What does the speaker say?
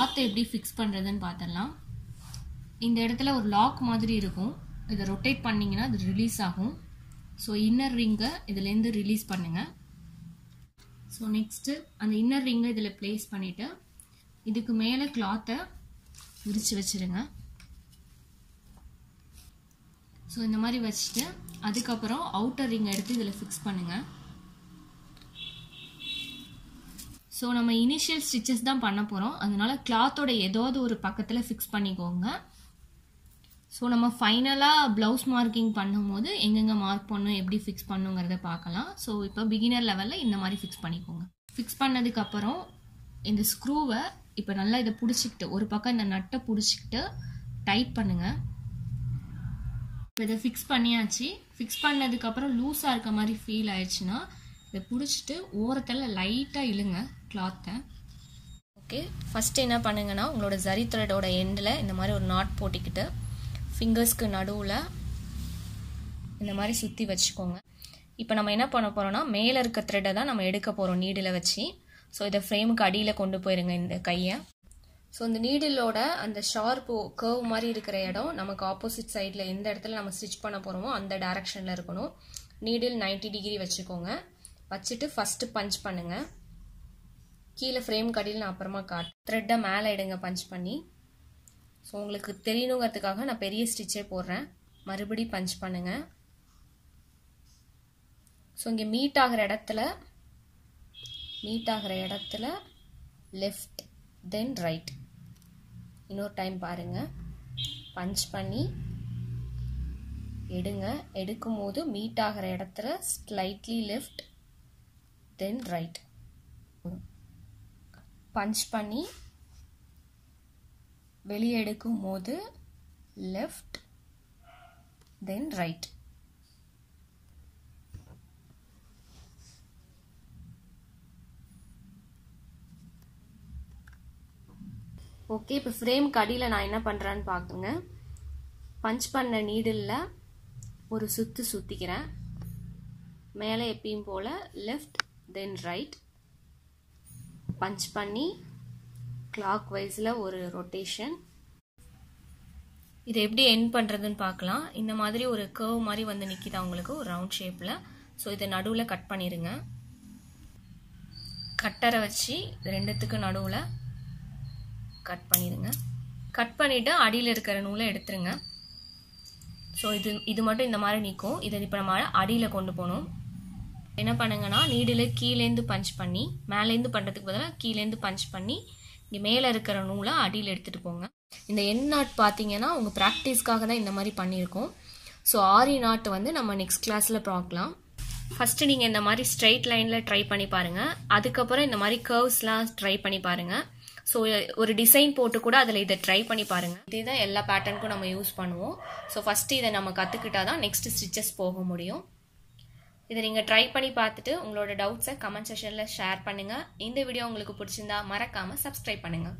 cloth எப்படி fix பண்றதுன்னு பார்த்தலாம். இந்த இடத்துல ஒரு லாக் மாதிரி இருக்கும். இத ரொட்டேட் பண்ணீங்கனா அது ரிலீஸ் ஆகும். சோ இன்னர் ரிங்க இதில இருந்து ரிலீஸ் பண்ணுங்க. சோ நெக்ஸ்ட் அந்த இன்னர் ரிங்க இதில பிளேஸ் பண்ணிட்டு இதுக்கு மேலே cloth-ஐ விரிச்சு வச்சிருங்க. சோ இந்த மாதிரி வச்சிட்டு அதுக்கு அப்புறம் அவுட்டர் ரிங்க எடுத்து இதில ஃபிக்ஸ் பண்ணுங்க. சோ நம்ம இனிஷியல் ஸ்டிச்சஸ் தான் பண்ண போறோம். அதனால cloth-ஓட ஏதாவது ஒரு பக்கத்துல ஃபிக்ஸ் பண்ணிக்கோங்க. சோ நம்ம ஃபைனலா ப்лауஸ் மார்க்கிங் பண்ணும்போது எங்கங்க மார்க் பண்ணனும் எப்படி ஃபிக்ஸ் பண்ணனும்ங்கறத பார்க்கலாம். சோ இப்போ beginner லெவல்ல இந்த மாதிரி ஃபிக்ஸ் பண்ணிக்கோங்க. ஃபிக்ஸ் பண்ணதுக்கு அப்புறம் இந்த ஸ்க்ரூவை இப்போ நல்லா இத புடிச்சிட்டு ஒரு பக்கம் இந்த நட்டை புடிச்சிட்டு டைட் பண்ணுங்க. இப்போ இத ஃபிக்ஸ் பண்ணியாச்சு. ஃபிக்ஸ் பண்ணதுக்கு அப்புறம் லூசா இருக்க மாதிரி ஃபீல் ஆயிடுச்சுனா இத புடிச்சிட்டு ஓரத்துல லைட்டா இழுங்க cloth-ஐ. ஓகே, ஃபர்ஸ்ட் என்ன பண்ணுங்கன்னா உங்களோட ஜரி thread-ஓட எண்ட்ல இந்த மாதிரி ஒரு knot போட்டுக்கிட்டு ஃபிங்கர்ஸ்க்கு நடுவுல இந்த மாதிரி சுத்தி வச்சுக்கோங்க. இப்போ நம்ம என்ன பண்ண போறோம்னா மேல இருக்க thread-ஐ தான் நம்ம எடுக்க போறோம் நீடில வச்சி. சோ இத ஃப்ரேமுக்கு அடியில கொண்டு போயிடுங்க இந்த கையை. சோ இந்த நீடிலோட அந்த ஷார்ப் கர்வ் மாதிரி இருக்கிற இடம் நமக்கு ஆப்போசிட் சைடுல எந்த இடத்துல நம்ம ஸ்டிட்ச் பண்ண போறோமோ அந்த டைரக்ஷன்ல இருக்கணும். நீடில் 90 டிகிரி வச்சுக்கோங்க. வச்சிட்டு ஃபர்ஸ்ட் பஞ்ச் பண்ணுங்க. கீழ ஃப்ரேம் கடில நான் அப்புறமா காட் thread-ஐ மேலே எடுங்க பஞ்ச் பண்ணி. சோ உங்களுக்கு தெரியணும்ங்கிறதுக்காக நான் பெரிய ஸ்டிட்சே போடுறேன். மறுபடி பஞ்ச் பண்ணுங்க. சோ இங்க மீட் ஆகிற இடத்துல லெஃப்ட் தென் ரைட் இன்னொரு டைம் பாருங்க. பஞ்ச் பண்ணி எடுங்க. எடுக்கும்போது மீட் ஆகிற இடத்துல slightly left then right punch பண்ணி வெளியே எடுக்கும்போது லெஃப்ட் தென் ரைட். ஓகே, இப்போ ஃப்ரேம் கடியில நான் என்ன பண்றேன்னு பாக்குங்க. பஞ்ச் பண்ண நீடில்ல ஒரு சுத்து சுத்திக்கிறேன். மேலே எப்பயும் போல லெஃப்ட் தென் ரைட் பஞ்ச் பண்ணி கிளாக் வைஸ்ல ஒரு ரொட்டேஷன். இது எப்படி எண்ட் பண்றதுன்னு பார்க்கலாம். இந்த மாதிரி ஒரு கர்வ் மாதிரி வந்து நிக்கிதா உங்களுக்கு ஒரு ரவுண்ட் ஷேப்ல. ஸோ இதை நடுவில் கட் பண்ணிடுங்க. கட்டரை வச்சு ரெண்டுத்துக்கு நடுவில் கட் பண்ணிடுங்க. கட் பண்ணிட்டு அடியில் இருக்கிற நூலை எடுத்துருங்க. ஸோ இது மட்டும் இந்த மாதிரி நிற்கும். இதை இப்போ நம்ம அடியில் கொண்டு போகணும். என்ன பண்ணுங்கன்னா நீடில் கீழேந்து பஞ்ச் பண்ணி மேலேருந்து பண்ணுறதுக்கு பதிலாக கீழேந்து பஞ்ச் பண்ணி இங்கே மேலே இருக்கிற நூலை அடியில் எடுத்துகிட்டு போங்க. இந்த என் நாட் பார்த்தீங்கன்னா உங்கள் ப்ராக்டிஸ்க்காக தான் இந்த மாதிரி பண்ணியிருக்கோம். ஸோ ஆரி நாட் வந்து நம்ம நெக்ஸ்ட் கிளாஸில் பார்க்கலாம். ஃபஸ்ட்டு நீங்கள் இந்த மாதிரி ஸ்ட்ரைட் லைனில் ட்ரை பண்ணி பாருங்கள். அதுக்கப்புறம் இந்த மாதிரி கர்வ்ஸ்லாம் ட்ரை பண்ணி பாருங்கள். ஸோ ஒரு டிசைன் போட்டு கூட அதில் இதை ட்ரை பண்ணி பாருங்கள். இதே தான் எல்லா பேட்டர்னுக்கும் நம்ம யூஸ் பண்ணுவோம். ஸோ ஃபஸ்ட்டு இதை நம்ம கற்றுக்கிட்டா தான் நெக்ஸ்ட் ஸ்டிச்சஸ் போக முடியும். இதை நீங்கள் ட்ரை பண்ணி பார்த்துட்டு உங்களோட டவுட்ஸை கமெண்ட் செஷனில் ஷேர் பண்ணுங்கள். இந்த வீடியோ உங்களுக்கு பிடிச்சிருந்தா மறக்காமல் சப்ஸ்கிரைப் பண்ணுங்கள்.